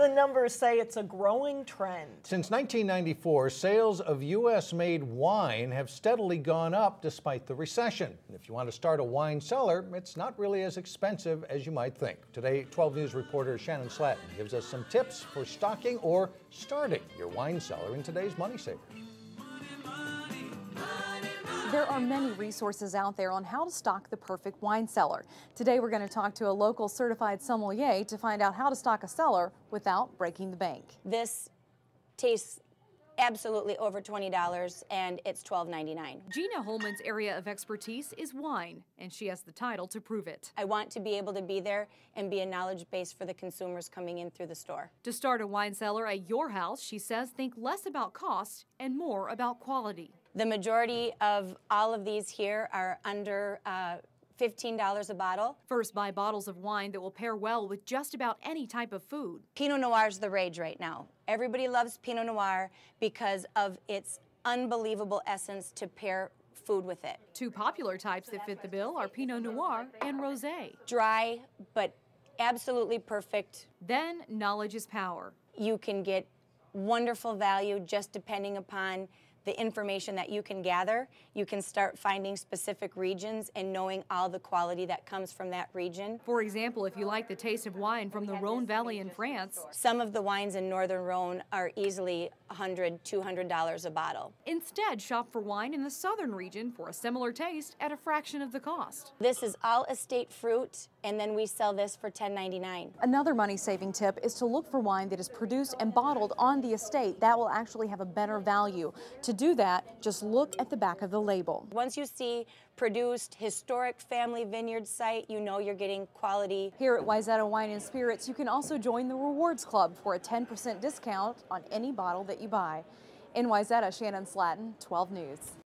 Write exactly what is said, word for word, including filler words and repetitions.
the numbers say it's a growing trend. Since nineteen ninety-four, sales of U S-made wine have steadily gone up despite the recession. And if you want to start a wine cellar, it's not really as expensive as you might think. Today, twelve news reporter Shannon Slatten gives us some tips for stocking or starting your wine cellar in today's Money Savers. There are many resources out there on how to stock the perfect wine cellar. Today we're going to talk to a local certified sommelier to find out how to stock a cellar without breaking the bank. This tastes absolutely over twenty dollars and it's twelve ninety-nine. Gina Holman's area of expertise is wine, and she has the title to prove it. I want to be able to be there and be a knowledge base for the consumers coming in through the store. To start a wine cellar at your house, she says, think less about cost and more about quality. The majority of all of these here are under uh, fifteen dollars a bottle. First, buy bottles of wine that will pair well with just about any type of food. Pinot Noir is the rage right now. Everybody loves Pinot Noir because of its unbelievable essence to pair food with it. Two popular types that fit the bill are Pinot Noir and Rosé. Dry, but absolutely perfect. Then, knowledge is power. You can get wonderful value just depending upon the information that you can gather. You can start finding specific regions and knowing all the quality that comes from that region. For example, if you like the taste of wine from the Rhone Valley in France, some of the wines in Northern Rhone are easily one hundred, two hundred dollars a bottle. Instead, shop for wine in the southern region for a similar taste at a fraction of the cost. This is all estate fruit, and then we sell this for ten ninety-nine. Another money-saving tip is to look for wine that is produced and bottled on the estate. That will actually have a better value. To do that, just look at the back of the label. Once you see produced, historic family vineyard site, you know you're getting quality. Here at Wayzata Wine and Spirits, you can also join the Rewards Club for a ten percent discount on any bottle that you buy. In Wayzata, Shannon Slatten, twelve news.